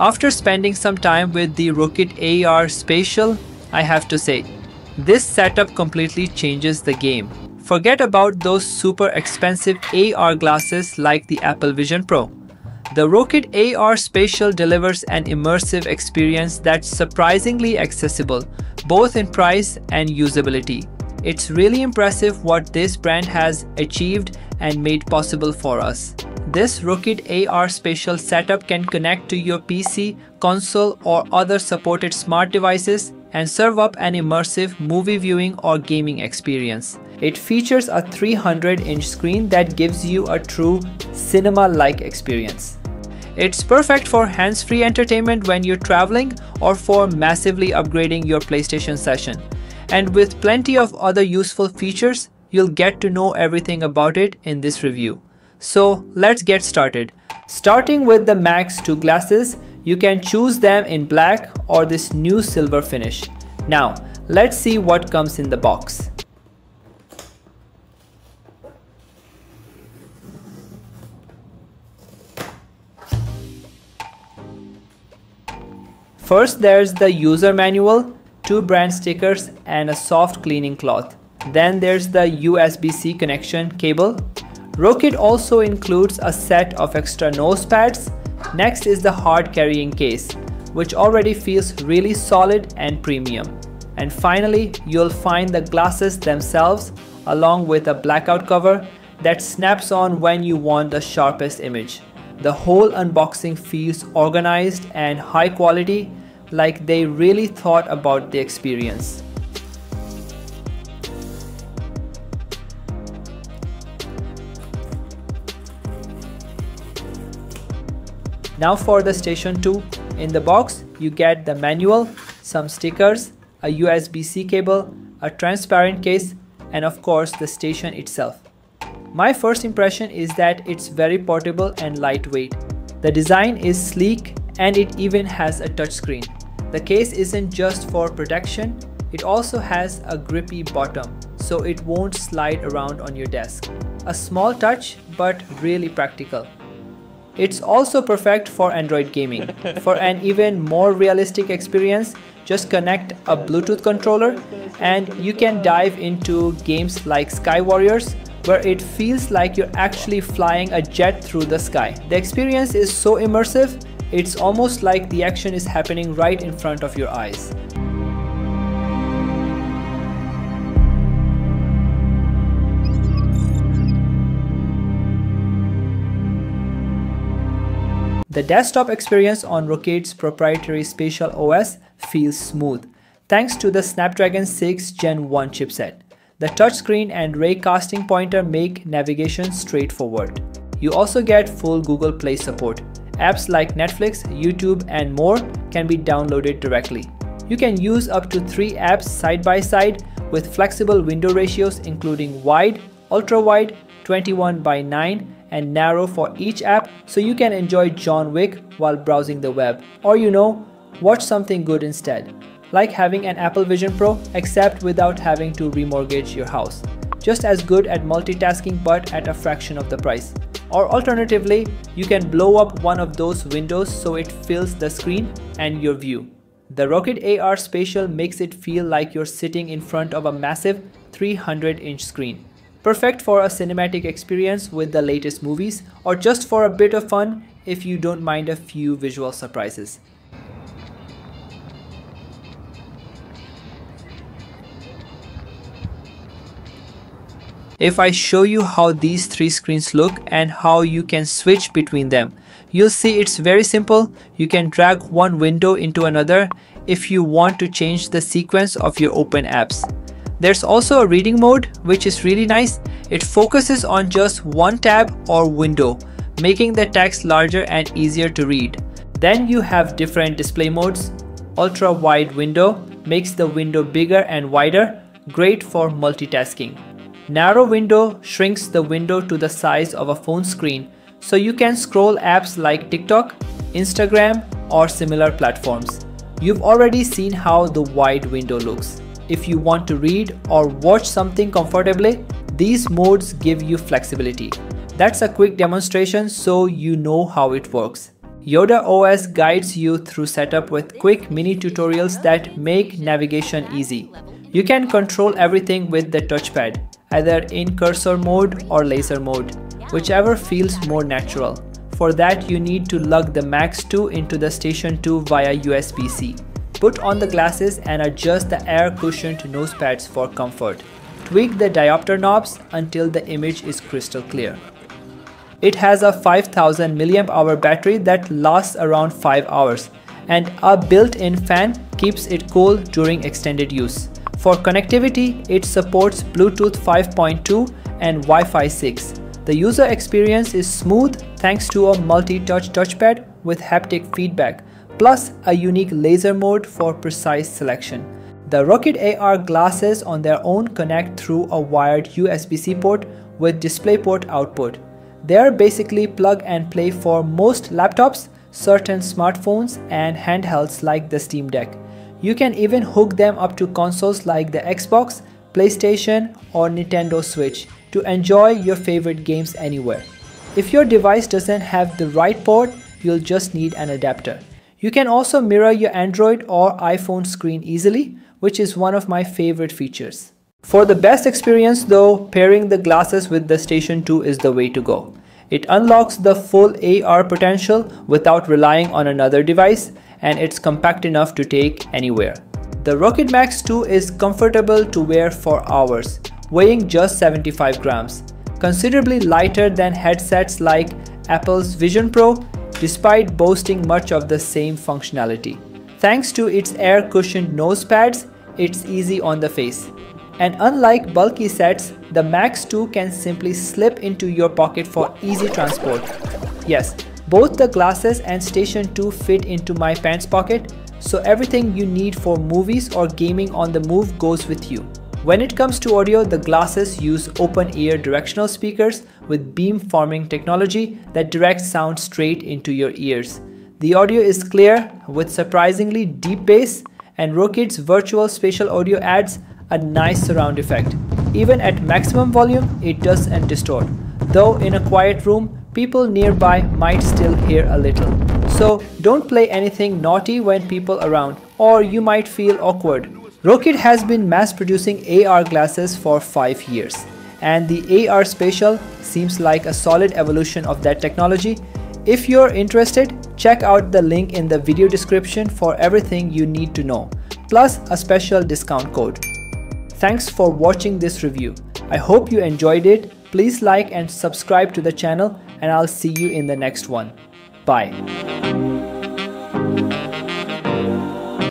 After spending some time with the Rokid AR Spatial, I have to say, this setup completely changes the game. Forget about those super expensive AR glasses like the Apple Vision Pro. The Rokid AR Spatial delivers an immersive experience that's surprisingly accessible, both in price and usability. It's really impressive what this brand has achieved and made possible for us. This Rokid AR Spatial setup can connect to your PC, console, or other supported smart devices and serve up an immersive movie viewing or gaming experience. It features a 300-inch screen that gives you a true cinema-like experience. It's perfect for hands-free entertainment when you're traveling or for massively upgrading your PlayStation session. And with plenty of other useful features, you'll get to know everything about it in this review. So let's get started. Starting with the Max 2 glasses, you can choose them in black or this new silver finish. Now, let's see what comes in the box. First, there's the user manual, two brand stickers, and a soft cleaning cloth. Then there's the USB-C connection cable. Rokid also includes a set of extra nose pads. Next is the hard carrying case, which already feels really solid and premium. And finally, you'll find the glasses themselves, along with a blackout cover that snaps on when you want the sharpest image. The whole unboxing feels organized and high quality, like they really thought about the experience. Now for the Station 2. In the box, you get the manual, some stickers, a USB-C cable, a transparent case, and of course the station itself. My first impression is that it's very portable and lightweight. The design is sleek and it even has a touchscreen. The case isn't just for protection, it also has a grippy bottom, so it won't slide around on your desk. A small touch, but really practical. It's also perfect for Android gaming. For an even more realistic experience, just connect a Bluetooth controller and you can dive into games like Sky Warriors, where it feels like you're actually flying a jet through the sky. The experience is so immersive, it's almost like the action is happening right in front of your eyes. The desktop experience on Rokid's proprietary Spatial OS feels smooth, thanks to the Snapdragon 6 Gen 1 chipset. The touchscreen and raycasting pointer make navigation straightforward. You also get full Google Play support. Apps like Netflix, YouTube, and more can be downloaded directly. You can use up to 3 apps side by side with flexible window ratios including wide, ultra-wide, 21:9, and narrow for each app, so you can enjoy John Wick while browsing the web. Or watch something good instead. Like having an Apple Vision Pro, except without having to remortgage your house. Just as good at multitasking but at a fraction of the price. Or alternatively, you can blow up one of those windows so it fills the screen and your view. The Rokid AR Spatial makes it feel like you're sitting in front of a massive 300-inch screen. Perfect for a cinematic experience with the latest movies, or just for a bit of fun if you don't mind a few visual surprises. If I show you how these 3 screens look and how you can switch between them, you'll see it's very simple. You can drag one window into another if you want to change the sequence of your open apps. There's also a reading mode, which is really nice. It focuses on just one tab or window, making the text larger and easier to read. Then you have different display modes. Ultra wide window makes the window bigger and wider, great for multitasking. Narrow window shrinks the window to the size of a phone screen, so you can scroll apps like TikTok, Instagram, or similar platforms. You've already seen how the wide window looks. If you want to read or watch something comfortably, these modes give you flexibility. That's a quick demonstration so you know how it works. Yoda OS guides you through setup with quick mini tutorials that make navigation easy. You can control everything with the touchpad, either in cursor mode or laser mode, whichever feels more natural. For that, you need to lug the Max 2 into the Station 2 via USB-C. Put on the glasses and adjust the air cushioned nose pads for comfort. Tweak the diopter knobs until the image is crystal clear. It has a 5000 mAh battery that lasts around 5 hours and a built-in fan keeps it cool during extended use. For connectivity, it supports Bluetooth 5.2 and Wi-Fi 6. The user experience is smooth thanks to a multi-touch touchpad with haptic feedback, plus a unique laser mode for precise selection. The Rokid AR glasses on their own connect through a wired USB-C port with DisplayPort output. They are basically plug and play for most laptops, certain smartphones and handhelds like the Steam Deck. You can even hook them up to consoles like the Xbox, PlayStation or Nintendo Switch to enjoy your favorite games anywhere. If your device doesn't have the right port, you'll just need an adapter. You can also mirror your Android or iPhone screen easily, which is one of my favorite features. For the best experience though, pairing the glasses with the Station 2 is the way to go. It unlocks the full AR potential without relying on another device, and it's compact enough to take anywhere. The Rokid Max 2 is comfortable to wear for hours, weighing just 75 grams, considerably lighter than headsets like Apple's Vision Pro, despite boasting much of the same functionality. Thanks to its air cushioned nose pads, it's easy on the face. And unlike bulky sets, the Max 2 can simply slip into your pocket for easy transport. Yes, both the glasses and Station 2 fit into my pants pocket, so everything you need for movies or gaming on the move goes with you. When it comes to audio, the glasses use open-ear directional speakers with beam-forming technology that directs sound straight into your ears. The audio is clear with surprisingly deep bass, and Rokid's virtual spatial audio adds a nice surround effect. Even at maximum volume, it doesn't distort, though in a quiet room, people nearby might still hear a little. So don't play anything naughty when people around, or you might feel awkward. Rokid has been mass producing AR glasses for 5 years, and the AR Spatial seems like a solid evolution of that technology. If you're interested, check out the link in the video description for everything you need to know, plus a special discount code. Thanks for watching this review. I hope you enjoyed it. Please like and subscribe to the channel, and I'll see you in the next one. Bye.